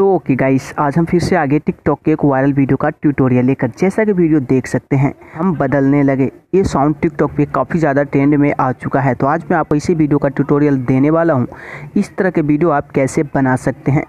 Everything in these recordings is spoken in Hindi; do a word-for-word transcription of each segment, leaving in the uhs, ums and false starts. सो ओके गाइस, आज हम फिर से आगे टिकटॉक के एक वायरल वीडियो का ट्यूटोरियल लेकर, जैसा कि वीडियो देख सकते हैं हम बदलने लगे। ये साउंड टिकटॉक पे काफ़ी ज़्यादा ट्रेंड में आ चुका है, तो आज मैं आपको इसी वीडियो का ट्यूटोरियल देने वाला हूँ। इस तरह के वीडियो आप कैसे बना सकते हैं,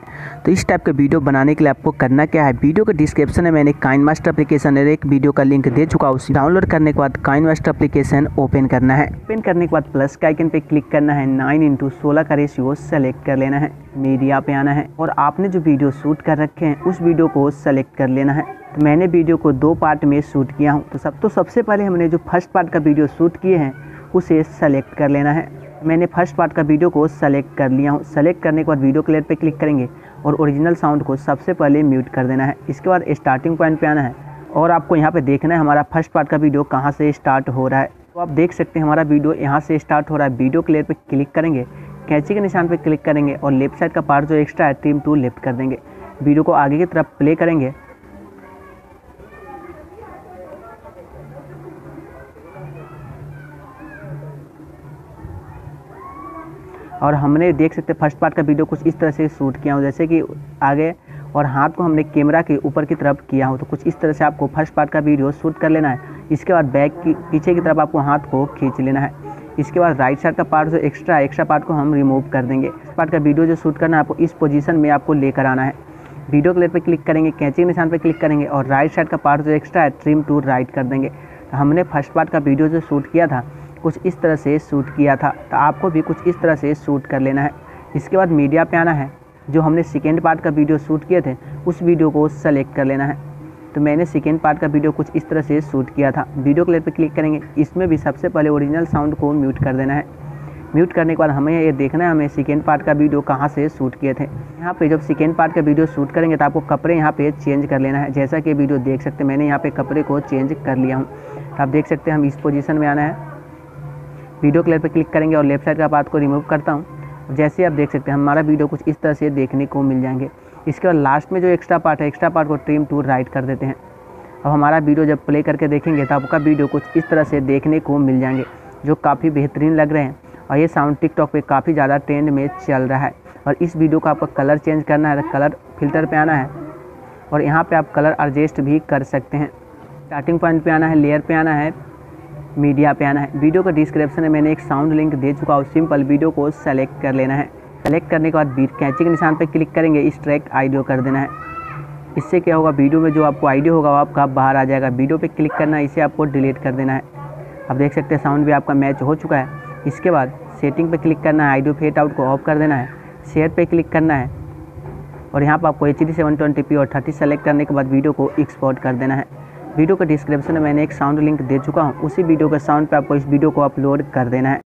तो इस टाइप के वीडियो बनाने के लिए आपको करना क्या है, वीडियो के डिस्क्रिप्शन में मैंने काइनमास्टर एप्लीकेशन है एक वीडियो का लिंक दे चुका हूँ। उसे डाउनलोड करने के बाद काइनमास्टर एप्लीकेशन ओपन करना है। ओपन करने के बाद प्लस के आइकन पर क्लिक करना है, नाइन इंटू सोलह का रेशियो सेलेक्ट कर लेना है, मीडिया पे आना है और आपने जो वीडियो शूट कर रखे हैं उस वीडियो को सेलेक्ट कर लेना है। तो मैंने वीडियो को दो पार्ट में शूट किया हूँ, तो सब तो सबसे पहले हमने जो फर्स्ट पार्ट का वीडियो शूट किए हैं उसे सेलेक्ट कर लेना है। मैंने फर्स्ट पार्ट का वीडियो को सेलेक्ट कर लिया हूँ। सेलेक्ट करने के बाद वीडियो क्लियर पे क्लिक करेंगे और ओरिजिनल साउंड को सबसे पहले म्यूट कर देना है। इसके बाद स्टार्टिंग पॉइंट पर आना है और आपको यहाँ पर देखना है हमारा फर्स्ट पार्ट का वीडियो कहाँ से स्टार्ट हो रहा है। तो आप देख सकते हैं हमारा वीडियो यहाँ से स्टार्ट हो रहा है। वीडियो क्लियर पर क्लिक करेंगे, कैंची के निशान पर क्लिक करेंगे और लेफ्ट साइड का पार्ट जो एक्स्ट्रा है ट्रिम टू लेफ्ट कर देंगे। वीडियो को आगे की तरफ प्ले करेंगे। और हमने देख सकते हैं फर्स्ट पार्ट का वीडियो कुछ इस तरह से शूट किया हो, जैसे कि आगे और हाथ को हमने कैमरा के ऊपर की तरफ किया हो। तो कुछ इस तरह से आपको फर्स्ट पार्ट का वीडियो शूट कर लेना है। इसके बाद बैक की पीछे की तरफ आपको हाथ को खींच लेना है। इसके बाद राइट साइड का पार्ट जो एक्स्ट्रा एक्स्ट्रा पार्ट को हम रिमूव कर देंगे। इस पार्ट का वीडियो जो शूट करना है आपको इस पोजीशन में आपको लेकर आना है। वीडियो क्लियर पर क्लिक करेंगे, कैंची के निशान पर क्लिक करेंगे और राइट साइड का पार्ट जो एक्स्ट्रा है ट्रिम टू राइट कर देंगे। तो हमने फर्स्ट पार्ट का वीडियो जो शूट किया था कुछ इस तरह से शूट किया था, तो आपको भी कुछ इस तरह से शूट कर लेना है। इसके बाद मीडिया पे आना है, जो हमने सेकेंड पार्ट का वीडियो शूट किए थे उस वीडियो को सेलेक्ट कर लेना है। तो मैंने सेकेंड पार्ट का वीडियो कुछ इस तरह से शूट किया था। वीडियो क्लिप पे क्लिक करेंगे, इसमें भी सबसे पहले ओरिजिनल साउंड को म्यूट कर देना है। म्यूट करने के बाद हमें ये देखना है हमें सेकेंड पार्ट का वीडियो कहाँ से शूट किए थे। यहाँ पे जब सेकेंड पार्ट का वीडियो शूट करेंगे तो आपको कपड़े यहाँ पे चेंज कर लेना है। जैसा कि वीडियो देख सकते हैं मैंने यहाँ पे कपड़े को चेंज कर लिया हूँ। तो आप देख सकते हैं हम इस पोजीशन में आना है। वीडियो क्लियर पर क्लिक करेंगे और लेफ्ट साइड का पार्ट को रिमूव करता हूँ। जैसे आप देख सकते हैं हमारा वीडियो कुछ इस तरह से देखने को मिल जाएंगे। इसके बाद लास्ट में जो एक्स्ट्रा पार्ट है एक्स्ट्रा पार्ट को ट्रिम टू राइट कर देते हैं। अब हमारा वीडियो जब प्ले करके देखेंगे तो आपका वीडियो कुछ इस तरह से देखने को मिल जाएंगे, जो काफ़ी बेहतरीन लग रहे हैं। और ये साउंड टिकटॉक पे काफ़ी ज़्यादा ट्रेंड में चल रहा है। और इस वीडियो का आपका कलर चेंज करना है तो कलर फिल्टर पर आना है और यहाँ पर आप कलर एडजस्ट भी कर सकते हैं। स्टार्टिंग पॉइंट पर आना है, लेयर पर आना है, मीडिया पे आना है। वीडियो का डिस्क्रिप्शन में मैंने एक साउंड लिंक दे चुका हूँ। सिंपल वीडियो को सेलेक्ट कर लेना है। सेलेक्ट करने के बाद बीट कैंची के निशान पर क्लिक करेंगे, इस ट्रैक आइडियो कर देना है। इससे क्या होगा वीडियो में जो आपको आइडियो होगा वो आपका बाहर आ जाएगा। वीडियो पे क्लिक करना है, इसे आपको डिलीट कर देना है। आप देख सकते हैं साउंड भी आपका मैच हो चुका है। इसके बाद सेटिंग पर क्लिक करना है, आइडियो फेड आउट को ऑफ कर देना है, शेयर पर क्लिक करना है और यहाँ पर आपको H D seven twenty P और थर्टी सेलेक्ट करने के बाद वीडियो को एक्सपोर्ट कर देना है। वीडियो के डिस्क्रिप्शन में मैंने एक साउंड लिंक दे चुका हूँ, उसी वीडियो के साउंड पे आपको इस वीडियो को अपलोड कर देना है।